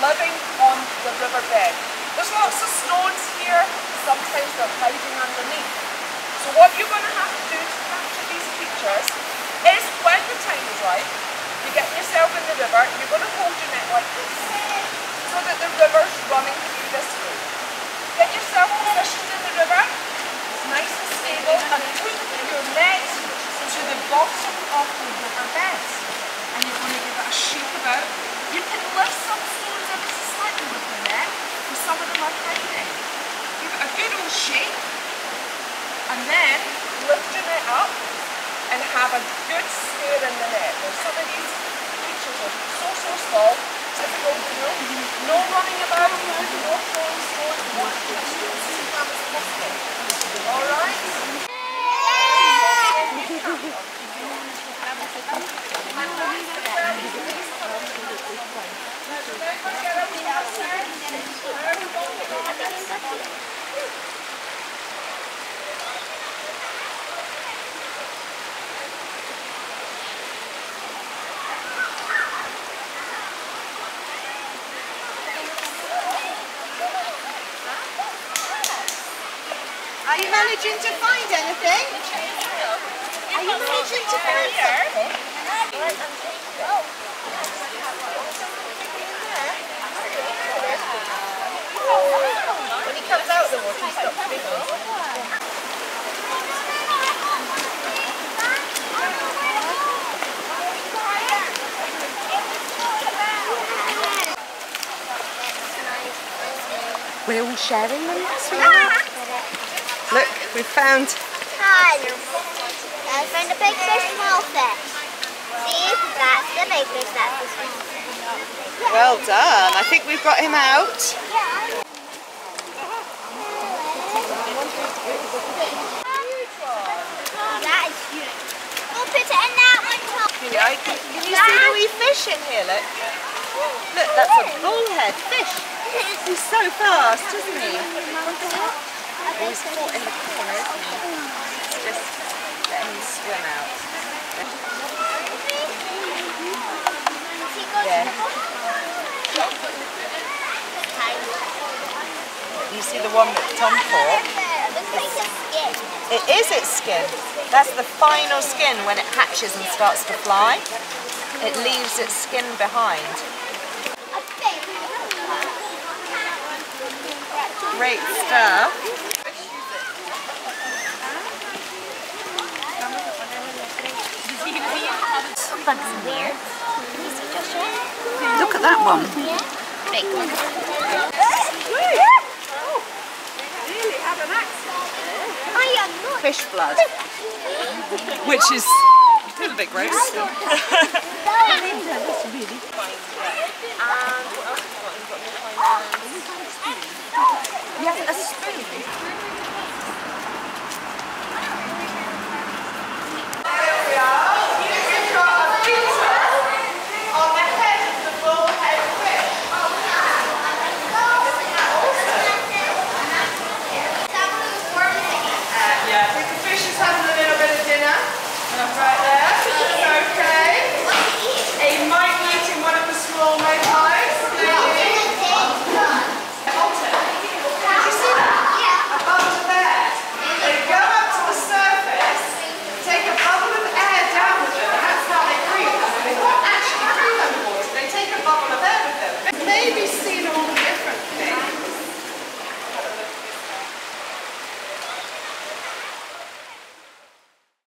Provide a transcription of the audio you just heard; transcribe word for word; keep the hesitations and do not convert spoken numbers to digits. living on the riverbed. There's lots of stones here, sometimes they're hiding underneath. So what you're going to have to do to capture these features is, when the time is right, you get yourself in the river, you're going to hold your net like this, so that the river's running through this way. Get yourself positioned in the river, it's nice and stable, and put your net to the bottom of the riverbed. And you're going to give it a shake about. You can lift some stones ever so slightly with the net, and some of them are hiding. Give it a good old shake, and then lift your net up, and have a good stare in the net. Now some of these creatures are so, so small, typical, you know, no running about, no throwing stones, no stones as fast as possible. Alright? Are you managing to find anything? Are you managing to find something? When he comes out of the water, he stops swimming. We're all sharing them this week. Look, we found... Tons. I found a big fish, small fish. See, that's the big fish, that's the small fish. Well done. I think we've got him out. Yeah. That is huge. We'll put it in that one top. Yeah, can, can you see the wee fish in here, look? Look, that's a bullhead fish. He's so fast, isn't he? He's caught in the corner, isn't he? Just let him swim out. Yeah. You see the one that Tom caught? It is its skin. That's the final skin when it hatches and starts to fly. It leaves its skin behind. Great stuff. Bugs in there. Look at that one. Big one. Fish blood. Which is a little bit gross. Yes, a spoon. There we are.